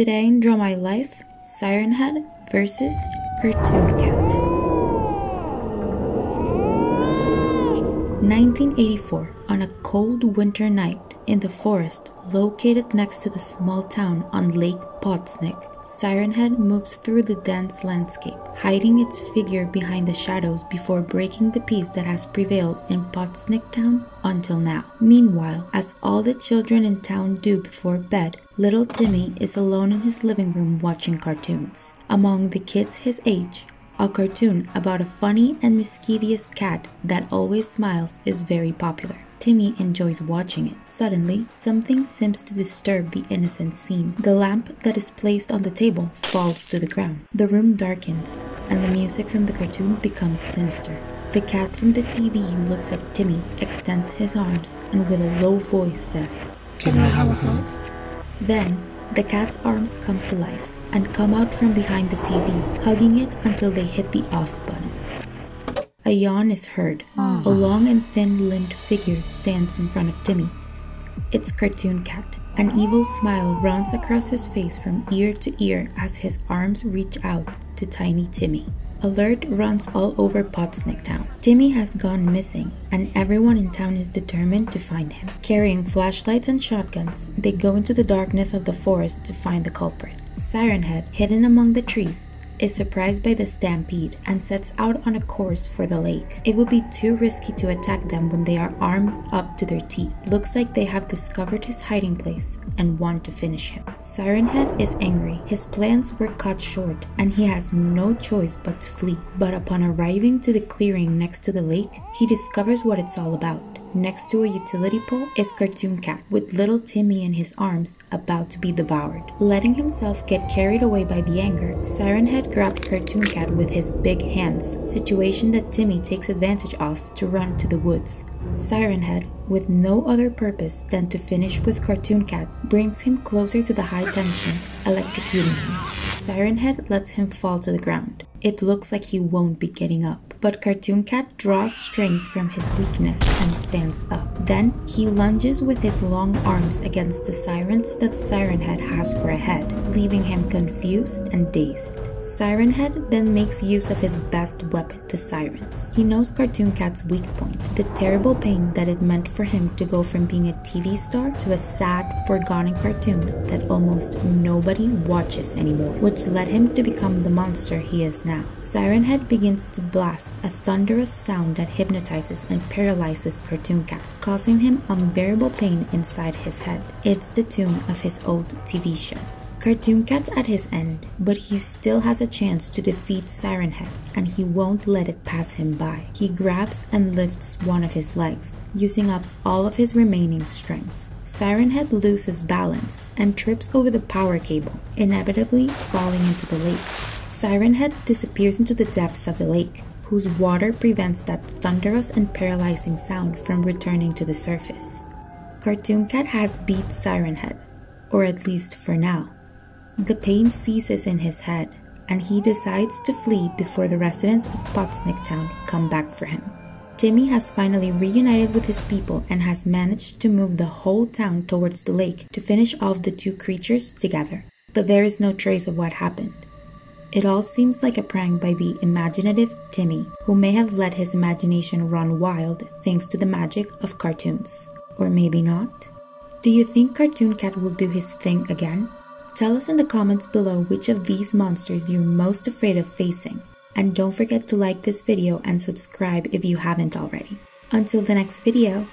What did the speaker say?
Today in Draw My Life, Siren Head versus Cartoon Cat. 1984, on a cold winter night in the forest located next to the small town on Lake Potsnick, Siren Head moves through the dense landscape, hiding its figure behind the shadows before breaking the peace that has prevailed in Potsnick town until now. Meanwhile, as all the children in town do before bed, little Timmy is alone in his living room watching cartoons. Among the kids his age, a cartoon about a funny and mischievous cat that always smiles is very popular. Timmy enjoys watching it. Suddenly, something seems to disturb the innocent scene. The lamp that is placed on the table falls to the ground. The room darkens, and the music from the cartoon becomes sinister. The cat from the TV looks at Timmy, extends his arms, and with a low voice says, "Can I have a hug?" Then, the cat's arms come to life and come out from behind the TV, hugging it until they hit the off button. A yawn is heard. A long and thin-limbed figure stands in front of Timmy. It's Cartoon Cat. An evil smile runs across his face from ear to ear as his arms reach out to tiny Timmy. Alert runs all over Potsnick town. Timmy has gone missing, and everyone in town is determined to find him. Carrying flashlights and shotguns, they go into the darkness of the forest to find the culprit. Siren Head, hidden among the trees, is surprised by the stampede and sets out on a course for the lake. It would be too risky to attack them when they are armed up to their teeth. Looks like they have discovered his hiding place and want to finish him. Siren Head is angry. His plans were cut short and he has no choice but to flee. But upon arriving to the clearing next to the lake, he discovers what it's all about. Next to a utility pole is Cartoon Cat, with little Timmy in his arms about to be devoured. Letting himself get carried away by the anger, Siren Head grabs Cartoon Cat with his big hands, situation that Timmy takes advantage of to run to the woods. Siren Head, with no other purpose than to finish with Cartoon Cat, brings him closer to the high tension, electrocuting him. Siren Head lets him fall to the ground. It looks like he won't be getting up. But Cartoon Cat draws strength from his weakness and stands up. Then, he lunges with his long arms against the sirens that Siren Head has for a head, leaving him confused and dazed. Siren Head then makes use of his best weapon, the sirens. He knows Cartoon Cat's weak point, the terrible pain that it meant for him to go from being a TV star to a sad, forgotten cartoon that almost nobody watches anymore, which led him to become the monster he is now. Siren Head begins to blast a thunderous sound that hypnotizes and paralyzes Cartoon Cat, causing him unbearable pain inside his head. It's the tune of his old TV show. Cartoon Cat's at his end, but he still has a chance to defeat Siren Head, and he won't let it pass him by. He grabs and lifts one of his legs, using up all of his remaining strength. Siren Head loses balance and trips over the power cable, inevitably falling into the lake. Siren Head disappears into the depths of the lake, whose water prevents that thunderous and paralyzing sound from returning to the surface. Cartoon Cat has beat Siren Head, or at least for now. The pain ceases in his head, and he decides to flee before the residents of Potsnick town come back for him. Timmy has finally reunited with his people and has managed to move the whole town towards the lake to finish off the two creatures together. But there is no trace of what happened. It all seems like a prank by the imaginative Timmy, who may have let his imagination run wild thanks to the magic of cartoons. Or maybe not? Do you think Cartoon Cat will do his thing again? Tell us in the comments below which of these monsters you're most afraid of facing. And don't forget to like this video and subscribe if you haven't already. Until the next video!